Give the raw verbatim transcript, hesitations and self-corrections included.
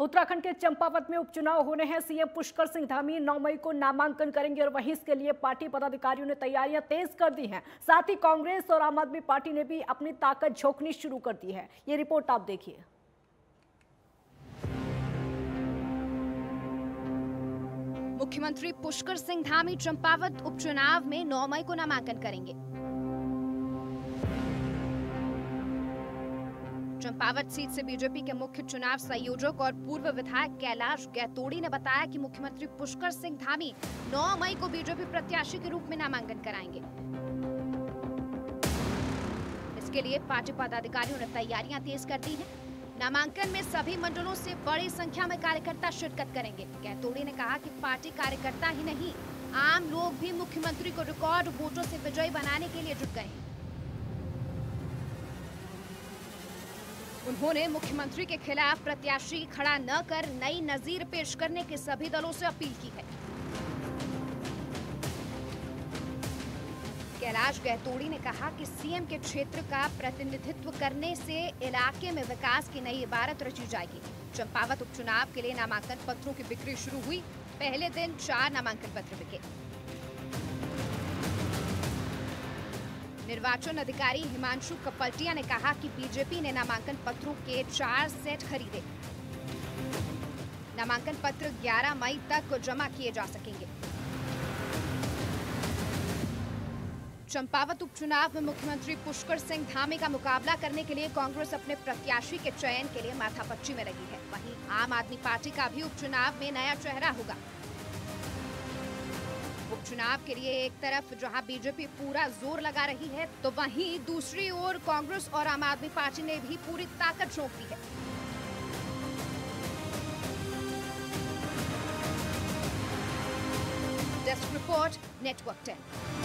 उत्तराखंड के चंपावत में उपचुनाव होने हैं। सीएम पुष्कर सिंह धामी नौ मई को नामांकन करेंगे और वहीं इसके लिए पार्टी पदाधिकारियों ने तैयारियां तेज कर दी हैं। साथ ही कांग्रेस और आम आदमी पार्टी ने भी अपनी ताकत झोंकनी शुरू कर दी है। ये रिपोर्ट आप देखिए। मुख्यमंत्री पुष्कर सिंह धामी चंपावत उपचुनाव में नौ मई को नामांकन करेंगे। चंपावत सीट से बीजेपी के मुख्य चुनाव संयोजक और पूर्व विधायक कैलाश गहतोड़ी ने बताया कि मुख्यमंत्री पुष्कर सिंह धामी नौ मई को बीजेपी प्रत्याशी के रूप में नामांकन कराएंगे। इसके लिए पार्टी पदाधिकारियों ने तैयारियां तेज कर दी हैं। नामांकन में सभी मंडलों से बड़ी संख्या में कार्यकर्ता शिरकत करेंगे। गहतोड़ी ने कहा कि पार्टी कार्यकर्ता ही नहीं, आम लोग भी मुख्यमंत्री को रिकॉर्ड वोटों से विजयी बनाने के लिए जुट गए हैं। उन्होंने मुख्यमंत्री के खिलाफ प्रत्याशी खड़ा न कर नई नजीर पेश करने के सभी दलों से अपील की है। कैलाश गहतोड़ी ने कहा कि सीएम के क्षेत्र का प्रतिनिधित्व करने से इलाके में विकास की नई इबारत रची जाएगी। चंपावत उपचुनाव के लिए नामांकन पत्रों की बिक्री शुरू हुई। पहले दिन चार नामांकन पत्र बिके। निर्वाचन अधिकारी हिमांशु कपल्टिया ने कहा कि बीजेपी ने नामांकन पत्रों के चार सेट खरीदे। नामांकन पत्र ग्यारह मई तक जमा किए जा सकेंगे। चंपावत उपचुनाव में मुख्यमंत्री पुष्कर सिंह धामी का मुकाबला करने के लिए कांग्रेस अपने प्रत्याशी के चयन के लिए माथापच्ची में लगी है। वहीं आम आदमी पार्टी का भी उपचुनाव में नया चेहरा होगा। उपचुनाव के लिए एक तरफ जहां बीजेपी पूरा जोर लगा रही है, तो वहीं दूसरी ओर कांग्रेस और आम आदमी पार्टी ने भी पूरी ताकत झोंक दी है। Desk report, network ten.